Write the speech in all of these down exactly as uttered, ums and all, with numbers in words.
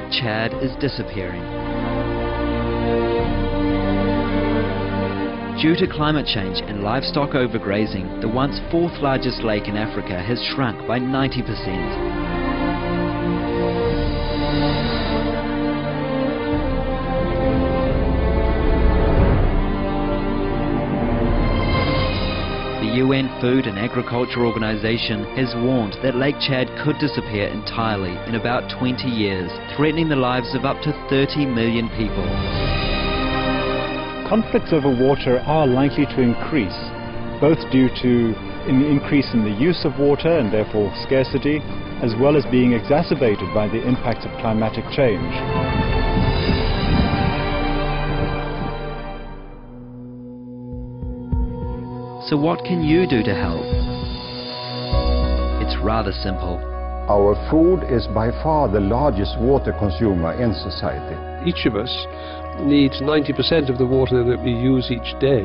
Lake Chad is disappearing. Due to climate change and livestock overgrazing, the once fourth largest lake in Africa has shrunk by ninety percent. The U N Food and Agriculture Organization has warned that Lake Chad could disappear entirely in about twenty years, threatening the lives of up to thirty million people. Conflicts over water are likely to increase, both due to an increase in the use of water and therefore scarcity, as well as being exacerbated by the impacts of climatic change. So what can you do to help? It's rather simple. Our food is by far the largest water consumer in society. Each of us needs ninety percent of the water that we use each day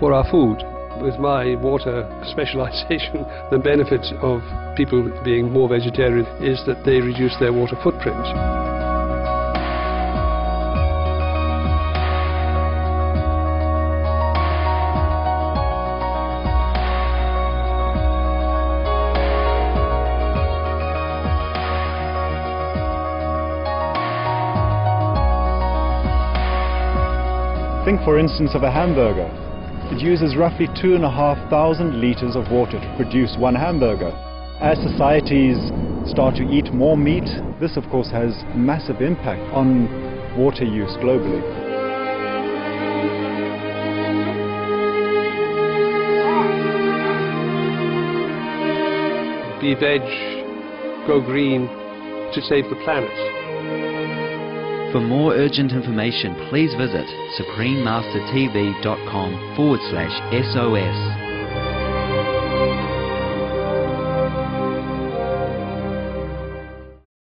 for our food. With my water specialization, the benefit of people being more vegetarian is that they reduce their water footprints. Think, for instance, of a hamburger. It uses roughly two and a half thousand litres of water to produce one hamburger. As societies start to eat more meat, this, of course, has a massive impact on water use globally. Be veg, go green, to save the planet. For more urgent information, please visit suprememastertv.com forward slash SOS.